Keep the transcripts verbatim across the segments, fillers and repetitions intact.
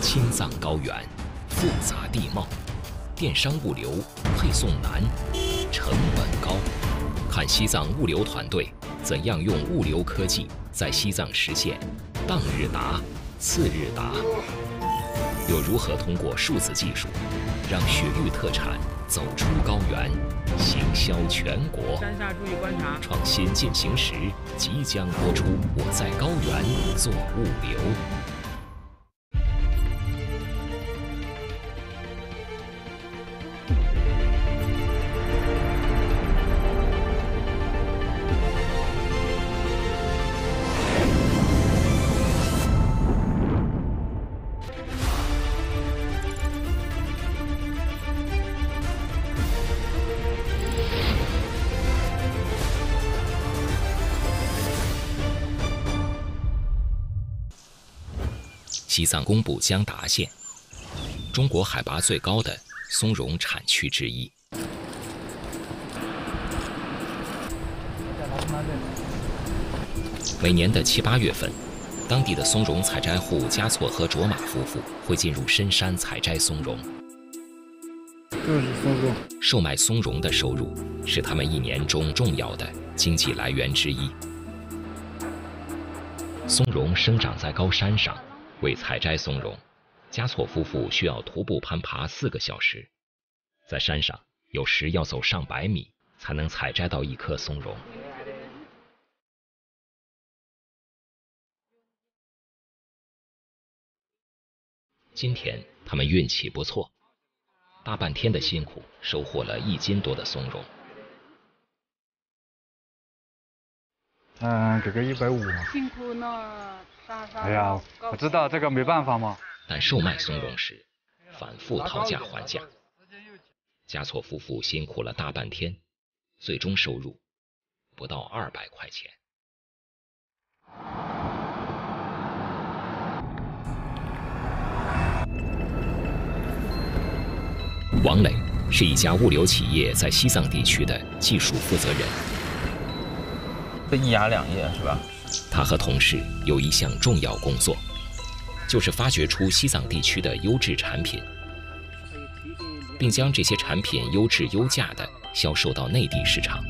青藏高原复杂地貌，电商物流配送难，成本高。看西藏物流团队怎样用物流科技在西藏实现当日达、次日达，又如何通过数字技术让雪域特产走出高原，行销全国。山下注意观察。创新进行时即将播出。我在高原做物流。 西藏公布江达县，中国海拔最高的松茸产区之一。每年的七八月份，当地的松茸采摘户加措和卓玛夫妇会进入深山采摘松茸。这是松茸。售卖松茸的收入是他们一年中重要的经济来源之一。松茸生长在高山上。 为采摘松茸，加措夫妇需要徒步攀爬四个小时，在山上有时要走上百米才能采摘到一颗松茸。今天他们运气不错，大半天的辛苦收获了一斤多的松茸。嗯，这个一百五。辛苦了。 哎呀，我知道这个没办法嘛。但售卖松茸时，反复讨价还价。加措夫妇辛苦了大半天，最终收入不到二百块钱。王磊是一家物流企业在西藏地区的技术负责人。这一牙两叶是吧？ 他和同事有一项重要工作，就是发掘出西藏地区的优质产品，并将这些产品优质优价的销售到内地市场。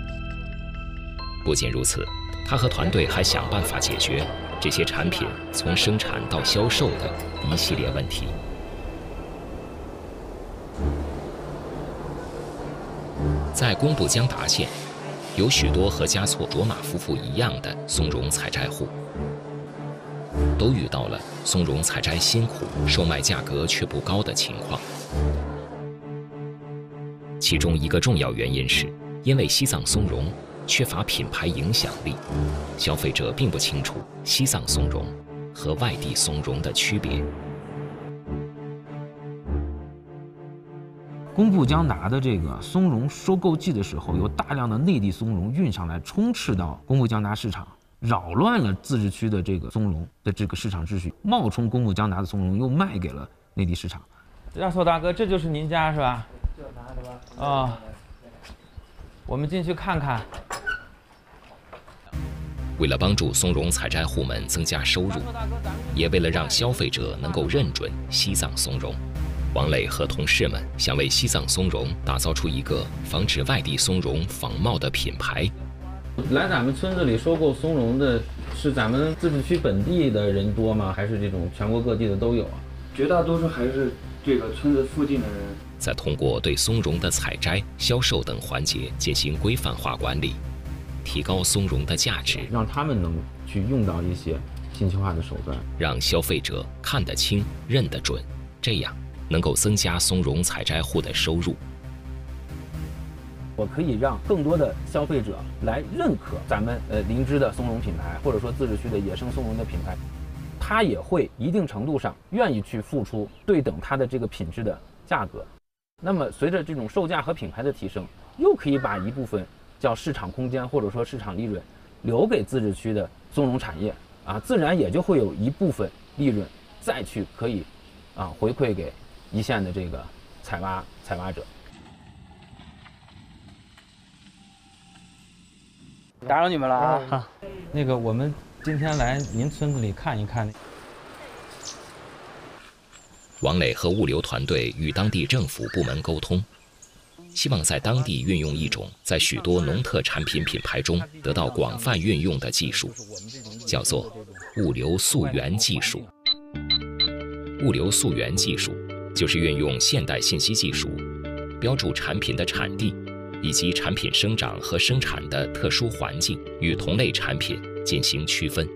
不仅如此，他和团队还想办法解决这些产品从生产到销售的一系列问题。在工布江达县。 有许多和加措卓玛夫妇一样的松茸采摘户，都遇到了松茸采摘辛苦、售卖价格却不高的情况。其中一个重要原因是，因为西藏松茸缺乏品牌影响力，消费者并不清楚西藏松茸和外地松茸的区别。工布江达的这个松茸收购季的时候，有大量的内地松茸运上来，充斥到工布江达市场，扰乱了自治区的这个松茸的这个市场秩序，冒充工布江达的松茸又卖给了内地市场。加措大哥，这就是您家是吧？这拿着吧。啊、哦，我们进去看看。为了帮助松茸采摘户们增加收入，也为了让消费者能够认准西藏松茸。 王磊和同事们想为西藏松茸打造出一个防止外地松茸仿冒的品牌。来咱们村子里收购松茸的是咱们自治区本地的人多吗？还是这种全国各地的都有啊？绝大多数还是这个村子附近的人。再通过对松茸的采摘、销售等环节进行规范化管理，提高松茸的价值，让他们能去用到一些信息化的手段，让消费者看得清、认得准，这样。 能够增加松茸采摘户的收入。我可以让更多的消费者来认可咱们呃林芝的松茸品牌，或者说自治区的野生松茸的品牌，他也会一定程度上愿意去付出对等它的这个品质的价格。那么随着这种售价和品牌的提升，又可以把一部分叫市场空间或者说市场利润留给自治区的松茸产业啊，自然也就会有一部分利润再去可以啊回馈给。 一线的这个采挖采挖者，打扰你们了啊！啊那个，我们今天来您村子里看一看。王磊和物流团队与当地政府部门沟通，希望在当地运用一种在许多农特产品品牌中得到广泛运用的技术，叫做物流溯源技术。物流溯源技术就是运用现代信息技术，标注产品的产地。 以及产品生长和生产的特殊环境与同类产品进行区分。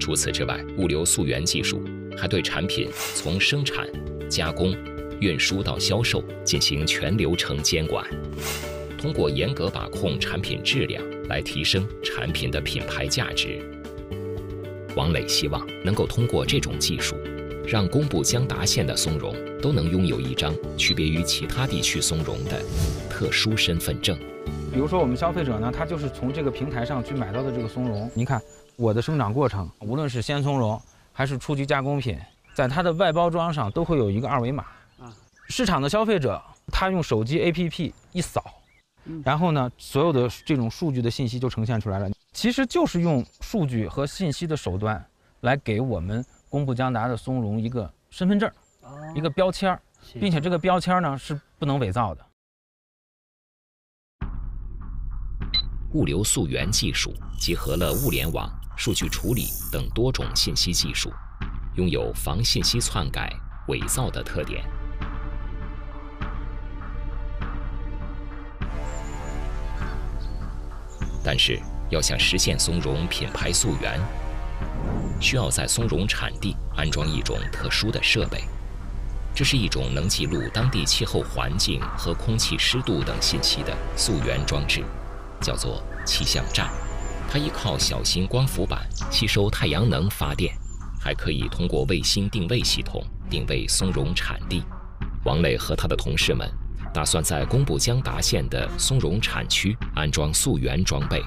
除此之外，物流溯源技术还对产品从生产、加工、运输到销售进行全流程监管，通过严格把控产品质量来提升产品的品牌价值。王磊希望能够通过这种技术，让工部江达县的松茸都能拥有一张区别于其他地区松茸的特殊身份证。比如说，我们消费者呢，他就是从这个平台上去买到的这个松茸。您看，我的生长过程，无论是鲜松茸还是初级加工品，在它的外包装上都会有一个二维码。市场的消费者，他用手机 A P P 一扫，然后呢，所有的这种数据的信息就呈现出来了。其实就是用数据和信息的手段来给我们工部江达的松茸一个身份证。 一个标签，并且这个标签呢是不能伪造的。物流溯源技术结合了物联网、数据处理等多种信息技术，拥有防信息篡改、伪造的特点。但是，要想实现松茸品牌溯源，需要在松茸产地安装一种特殊的设备。 这是一种能记录当地气候环境和空气湿度等信息的溯源装置，叫做气象站。它依靠小型光伏板吸收太阳能发电，还可以通过卫星定位系统定位松茸产地。王磊和他的同事们打算在工部江达县的松茸产区安装溯源装备，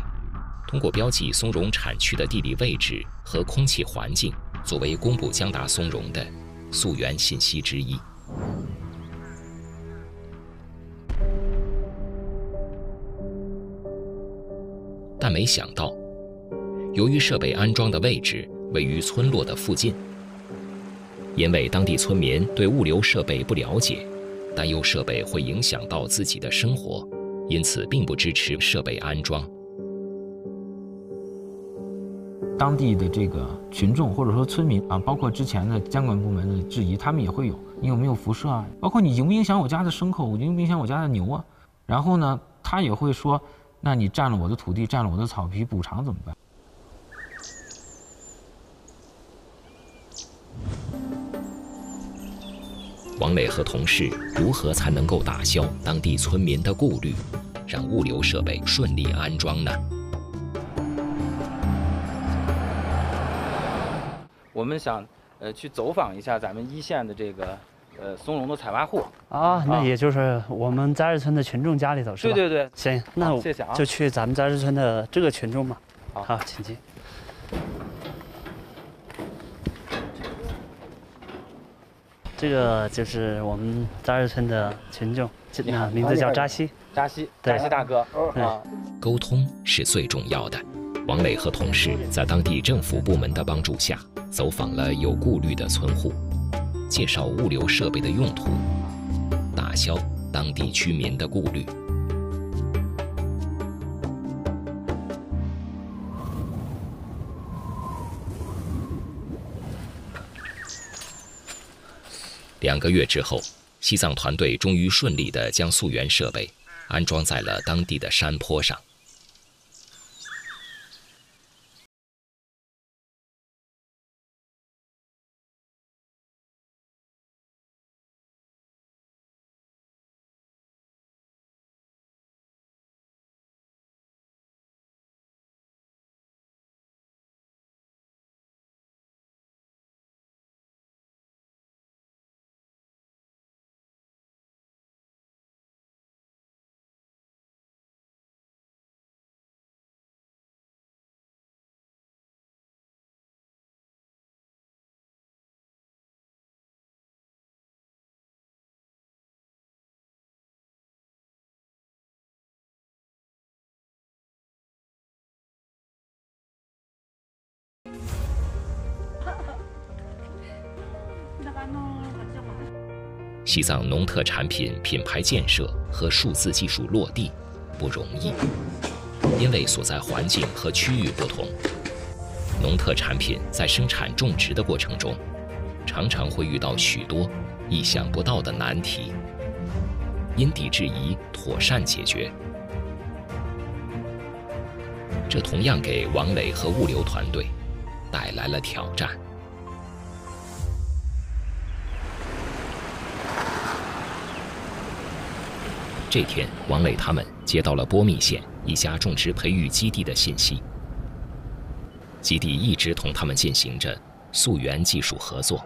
通过标记松茸产区的地理位置和空气环境，作为工部江达松茸的 溯源信息之一。但没想到，由于设备安装的位置位于村落的附近，因为当地村民对物流设备不了解，担忧设备会影响到自己的生活，因此并不支持设备安装。当地的这个 群众或者说村民啊，包括之前的监管部门的质疑，他们也会有。你有没有辐射啊？包括你影不影响我家的牲口，我影不影响我家的牛啊？然后呢，他也会说，那你占了我的土地，占了我的草皮，补偿怎么办？王磊和同事如何才能够打消当地村民的顾虑，让物流设备顺利安装呢？ 我们想，呃，去走访一下咱们一线的这个，呃，松茸的采挖户啊，那也就是我们扎日村的群众家里头是吧？对对对，行，那我谢谢啊，就去咱们扎日村的这个群众嘛。好，好，请进。这个就是我们扎日村的群众，啊，名字叫扎西，扎西，扎西大哥。啊，沟通是最重要的。 王磊和同事在当地政府部门的帮助下，走访了有顾虑的村户，介绍物流设备的用途，打消当地居民的顾虑。两个月之后，西藏团队终于顺利地将溯源设备安装在了当地的山坡上。西藏农特产品品牌建设和数字技术落地不容易，因为所在环境和区域不同，农特产品在生产种植的过程中，常常会遇到许多意想不到的难题，因地制宜，妥善解决。这同样给王磊和物流团队带来了挑战。这天，王磊他们接到了波密县一家种植培育基地的信息。基地一直同他们进行着溯源技术合作，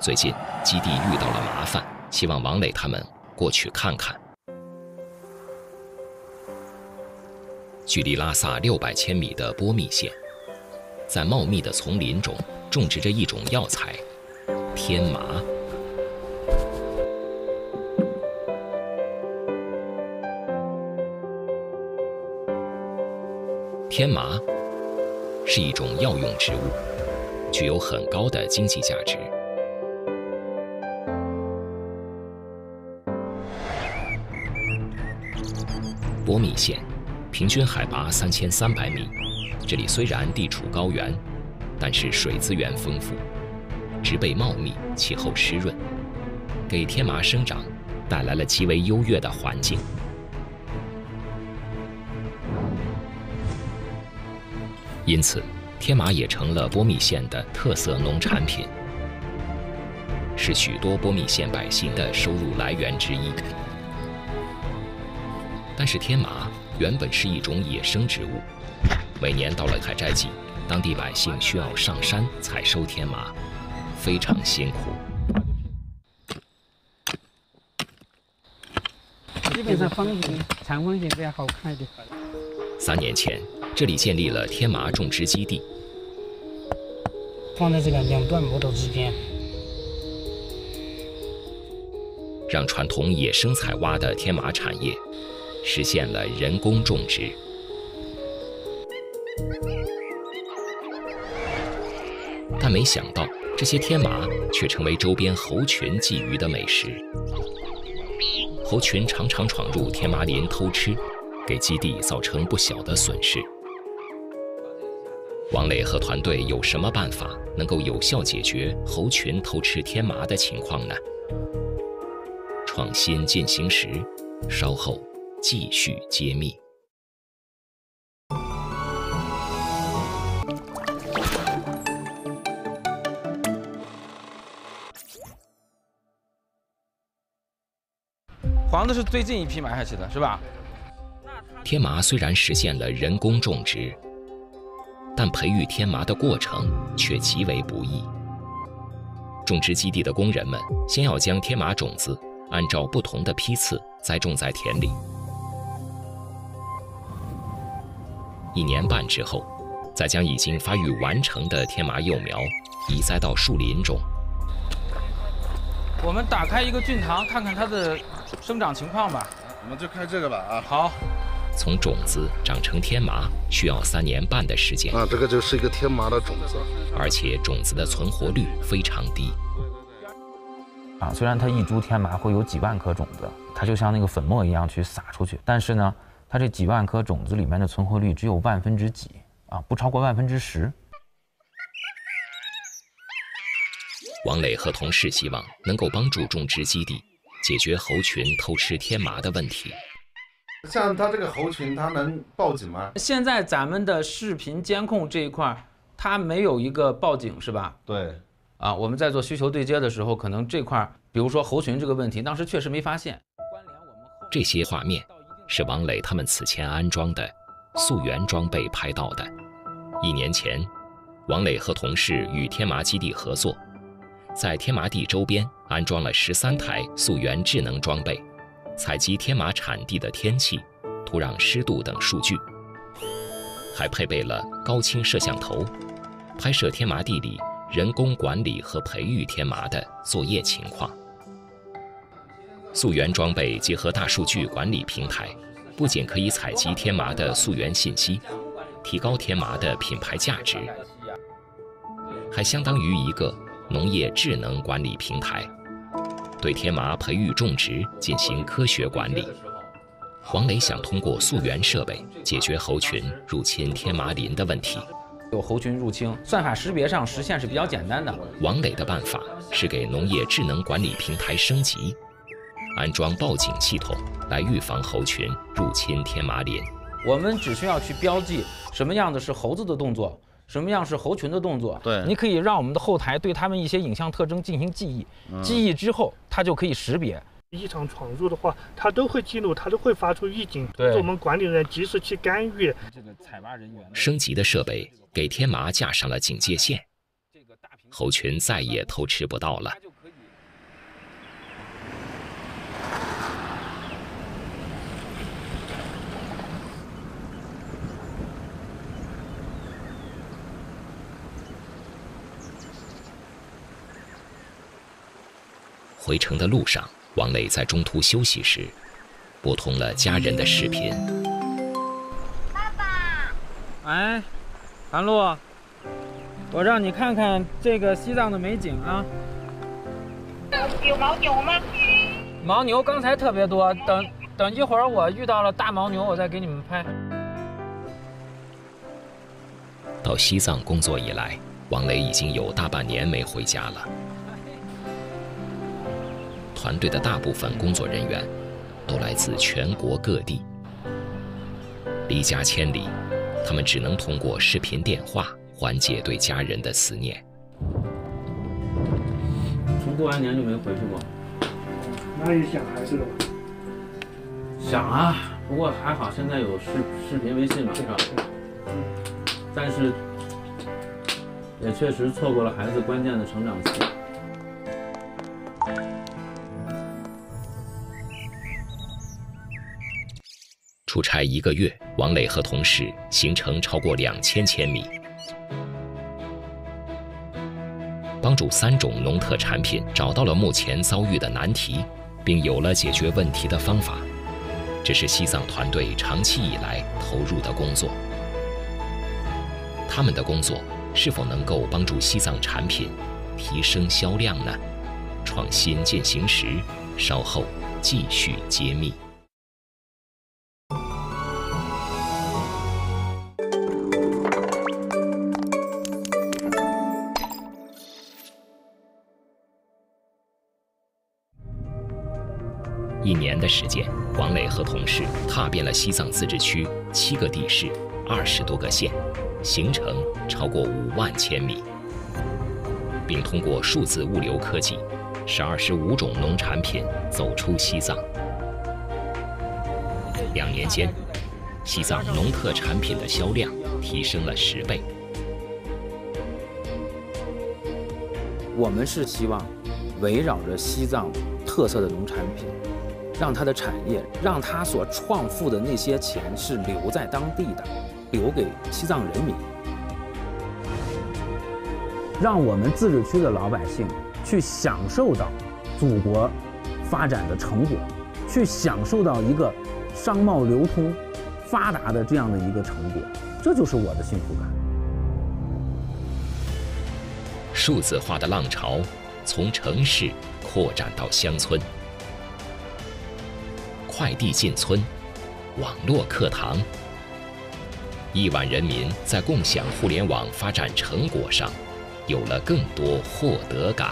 最近基地遇到了麻烦，希望王磊他们过去看看。距离拉萨六百千米的波密县，在茂密的丛林中种植着一种药材——天麻。天麻是一种药用植物，具有很高的经济价值。波密县平均海拔三千三百米，这里虽然地处高原，但是水资源丰富，植被茂密，气候湿润，给天麻生长带来了极为优越的环境。因此，天麻也成了波密县的特色农产品，是许多波密县百姓的收入来源之一。但是，天麻原本是一种野生植物，每年到了采摘季，当地百姓需要上山采收天麻，非常辛苦。基本上风景、长风景这样好看一点。三年前，这里建立了天麻种植基地，放在这个两段木头之间，让传统野生采挖的天麻产业实现了人工种植。但没想到，这些天麻却成为周边猴群觊觎的美食。猴群常常闯入天麻林偷吃，给基地造成不小的损失。王磊和团队有什么办法能够有效解决猴群偷吃天麻的情况呢？创新进行时，稍后继续揭秘。黄豆是最近一批买下去的，是吧？天麻虽然实现了人工种植，但培育天麻的过程却极为不易。种植基地的工人们先要将天麻种子按照不同的批次栽种在田里。一年半之后，再将已经发育完成的天麻幼苗移栽到树林中。我们打开一个菌塘，看看它的生长情况吧。我们就开这个吧，啊，好。从种子长成天麻需要三年半的时间。啊，这个就是一个天麻的种子，而且种子的存活率非常低。啊，虽然它一株天麻会有几万颗种子，它就像那个粉末一样去撒出去，但是呢，它这几万颗种子里面的存活率只有万分之几啊，不超过万分之十。王磊和同事希望能够帮助种植基地解决猴群偷吃天麻的问题。像它这个猴群，它能报警吗？现在咱们的视频监控这一块，它没有一个报警，是吧？对。啊，我们在做需求对接的时候，可能这块，比如说猴群这个问题，当时确实没发现。这些画面是王磊他们此前安装的溯源装备拍到的。一年前，王磊和同事与天麻基地合作，在天麻地周边安装了十三台溯源智能装备，采集天麻产地的天气、土壤湿度等数据，还配备了高清摄像头，拍摄天麻地里人工管理和培育天麻的作业情况。溯源装备结合大数据管理平台，不仅可以采集天麻的溯源信息，提高天麻的品牌价值，还相当于一个农业智能管理平台，对天麻培育种植进行科学管理。黄磊想通过溯源设备解决猴群入侵天麻林的问题。有猴群入侵，算法识别上实现是比较简单的。王磊的办法是给农业智能管理平台升级，安装报警系统来预防猴群入侵天麻林。我们只需要去标记什么样的是猴子的动作。 什么样是猴群的动作？对，你可以让我们的后台对他们一些影像特征进行记忆，嗯、记忆之后它就可以识别。异常闯入的话，它都会记录，它都会发出预警，对我们管理人员及时去干预。这个采挖人员升级的设备给天麻架上了警戒线，猴群再也偷吃不到了。回程的路上，王磊在中途休息时，拨通了家人的视频。爸爸，哎，韩露，我让你看看这个西藏的美景啊。有牦牛吗？牦牛刚才特别多，等等一会儿我遇到了大牦牛，我再给你们拍。到西藏工作以来，王磊已经有大半年没回家了。 团队的大部分工作人员都来自全国各地，离家千里，他们只能通过视频电话缓解对家人的思念。从过完年就没回去过，那也想孩子了。想啊，不过还好现在有视视频微信嘛，是吧？但是也确实错过了孩子关键的成长期。 出差一个月，王磊和同事行程超过两千千米，帮助三种农特产品找到了目前遭遇的难题，并有了解决问题的方法。这是西藏团队长期以来投入的工作。他们的工作是否能够帮助西藏产品提升销量呢？创新践行时，稍后继续揭秘。 一年的时间，王磊和同事踏遍了西藏自治区七个地市、二十多个县，行程超过五万千米，并通过数字物流科技，使二十五种农产品走出西藏。两年间，西藏农特产品的销量提升了十倍。我们是希望围绕着西藏特色的农产品。 让它的产业，让它所创富的那些钱是留在当地的，留给西藏人民，让我们自治区的老百姓去享受到祖国发展的成果，去享受到一个商贸流通发达的这样的一个成果，这就是我的幸福感。数字化的浪潮从城市扩展到乡村。 快递进村，网络课堂，亿万人民在共享互联网发展成果上，有了更多获得感。